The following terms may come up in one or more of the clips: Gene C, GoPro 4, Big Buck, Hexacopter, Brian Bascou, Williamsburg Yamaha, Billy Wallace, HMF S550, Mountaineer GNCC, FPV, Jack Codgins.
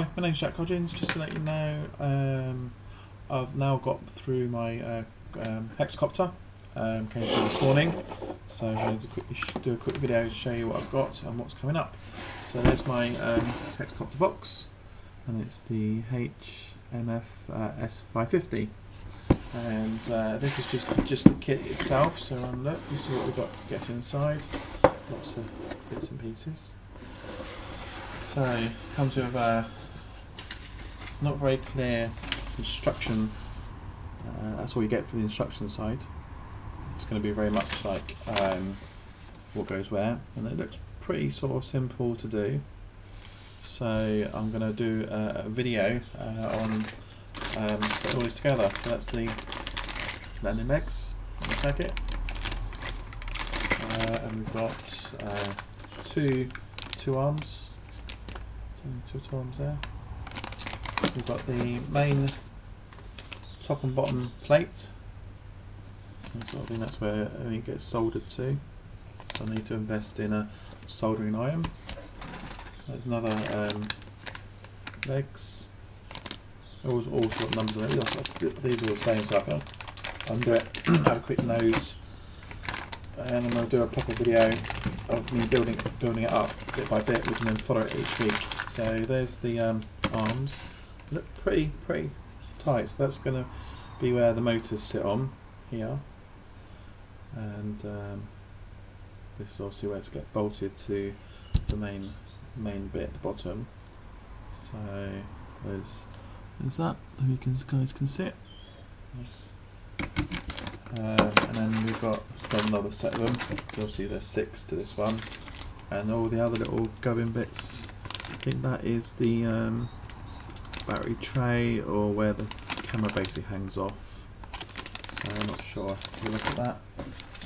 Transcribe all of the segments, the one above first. Hi, my name's Jack Codgins. Just to let you know, I've now got through my Hexacopter, came through this morning, so I'm going to do a quick video to show you what I've got and what's coming up. So there's my Hexacopter box, and it's the HMF S550, and this is just the kit itself. So look, this is what we've got to get inside, lots of bits and pieces. So it comes with a not very clear instruction. That's all you get for the instruction side. It's going to be very much like what goes where, and it looks pretty sort of simple to do. So I'm going to do a video on putting all this together. So that's the landing legs on the jacket, and we've got two arms. Two times there. We've got the main top and bottom plate. And so I think that's where it gets soldered to. So I need to invest in a soldering iron. There's another legs. All got numbers on it. These are all the same, so I can undo it, have a quick nose, and I'm going to do a proper video of me building it up bit by bit. We can then follow it each week. So there's the arms. They look pretty tight. So that's going to be where the motors sit on here, and this is obviously where it's get bolted to the main bit at the bottom. So there's that. You guys can see it. Nice. And then we've got another set of them. So obviously there's 6 to this one, and all the other little gubbin bits. I think that is the battery tray, or where the camera basically hangs off. So I'm not sure. We'll look at that.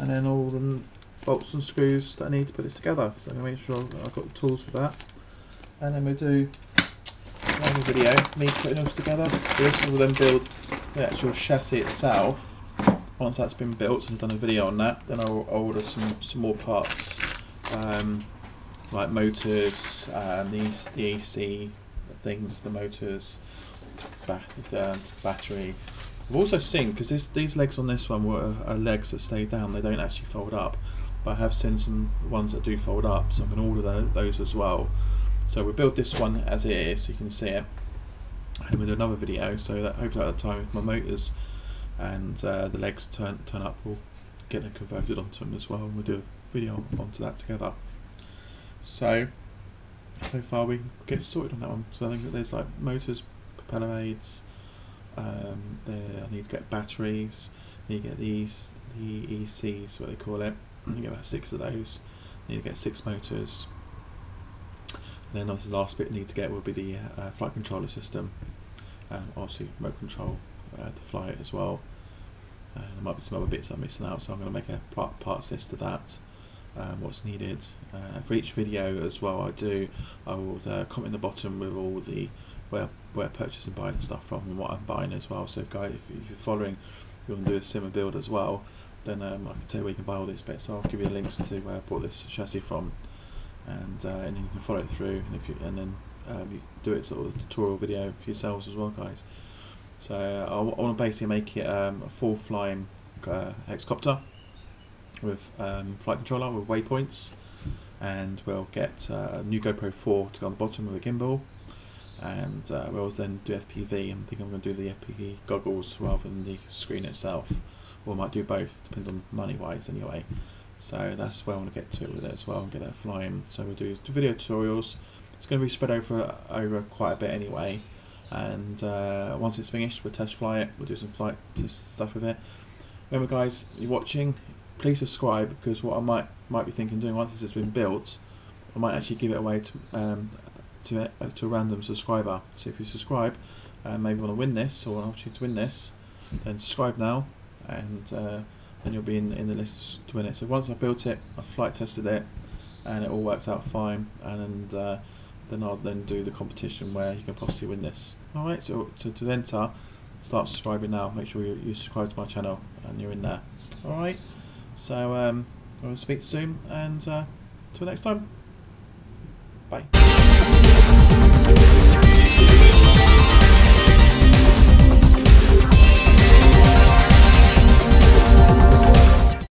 And then all the bolts and screws that I need to put this together. So I'm gonna make sure that I've got the tools for that. And then we'll do another video, me putting all this together. So this will then build the actual chassis itself. Once that's been built and done a video on that, then I'll order some more parts, like motors, the AC things, the motors, the battery. I've also seen, because these legs on this one are legs that stay down, they don't actually fold up, but I have seen some ones that do fold up, so I'm going to order those as well. So we'll build this one as it is so you can see it, and we'll do another video, so that hopefully at the time with my motors and the legs turn up, we'll get them converted onto them as well, and we'll do a video onto that together. So far we get sorted on that one. So I think that there's like motors, propeller aids, I need to get batteries, I need to get the ECs, what they call it, I need to get about 6 of those, I need to get 6 motors, and then obviously the last bit I need to get will be the flight controller system, and obviously remote control to fly it as well. And there might be some other bits I'm missing out, so I'm going to make a parts list of that, what's needed. For each video as well I will comment in the bottom with all the where purchase and buying stuff from, and what I'm buying as well. So if you're following, if you want to do a sim and build as well, then I can tell you where you can buy all these bits. So I'll give you the links to where I bought this chassis from, and then you can follow it through, and you do it sort of a tutorial video for yourselves as well, guys. So I want to basically make it a full flying Hexacopter with flight controller with waypoints, and we'll get a new GoPro 4 to go on the bottom with a gimbal, and we'll then do FPV. I think I'm going to do the FPV goggles rather than the screen itself, or I might do both, depends on money wise anyway. So that's where I want to get to with it as well, and get that flying. So we'll do video tutorials. It's going to be spread over quite a bit anyway. And once it's finished, we'll test fly it, we'll do some flight test stuff with it. Remember guys, if you're watching, please subscribe, because what I might be thinking doing once this has been built, I might actually give it away to a random subscriber. So if you subscribe and maybe want to win this, or an opportunity to win this, then subscribe now, and then you'll be in the list to win it. So once I've built it, I've flight tested it, and it all works out fine, and then I'll then do the competition where you can possibly win this. Alright, so to enter, start subscribing now. Make sure you subscribe to my channel and you're in there. Alright, so I'll speak soon, and until next time, bye.